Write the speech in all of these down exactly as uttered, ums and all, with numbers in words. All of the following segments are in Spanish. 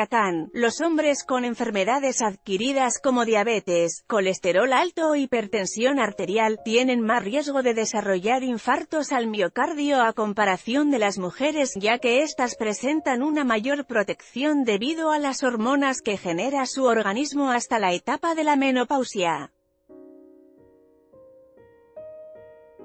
Culiacán, los hombres con enfermedades adquiridas como diabetes, colesterol alto o hipertensión arterial, tienen más riesgo de desarrollar infartos al miocardio a comparación de las mujeres, ya que éstas presentan una mayor protección debido a las hormonas que genera su organismo hasta la etapa de la menopausia.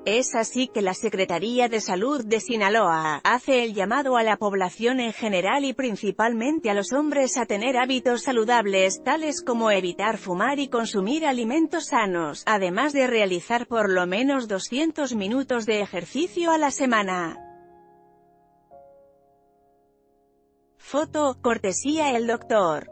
Es así que la Secretaría de Salud de Sinaloa hace el llamado a la población en general y principalmente a los hombres a tener hábitos saludables tales como evitar fumar y consumir alimentos sanos, además de realizar por lo menos doscientos minutos de ejercicio a la semana. Foto, cortesía el doctor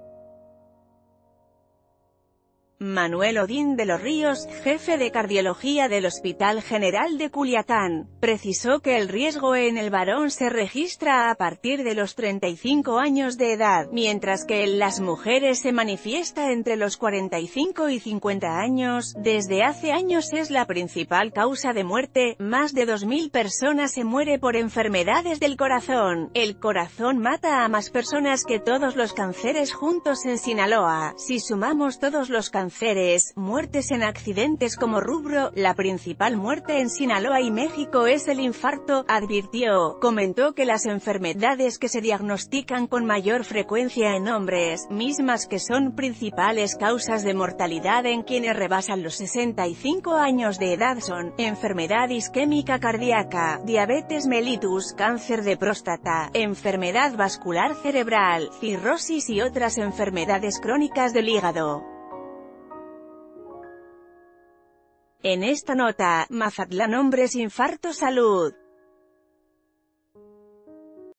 Manuel Odín de los Ríos, jefe de cardiología del Hospital General de Culiacán, precisó que el riesgo en el varón se registra a partir de los treinta y cinco años de edad, mientras que en las mujeres se manifiesta entre los cuarenta y cinco y cincuenta años. Desde hace años es la principal causa de muerte, más de dos mil personas se muere por enfermedades del corazón. El corazón mata a más personas que todos los cánceres juntos en Sinaloa. Si sumamos todos los cánceres, muertes en accidentes como rubro, la principal muerte en Sinaloa y México es el infarto, advirtió. Comentó que las enfermedades que se diagnostican con mayor frecuencia en hombres, mismas que son principales causas de mortalidad en quienes rebasan los sesenta y cinco años de edad son, enfermedad isquémica cardíaca, diabetes mellitus, cáncer de próstata, enfermedad vascular cerebral, cirrosis y otras enfermedades crónicas del hígado. En esta nota, Mazatlán hombres infarto salud.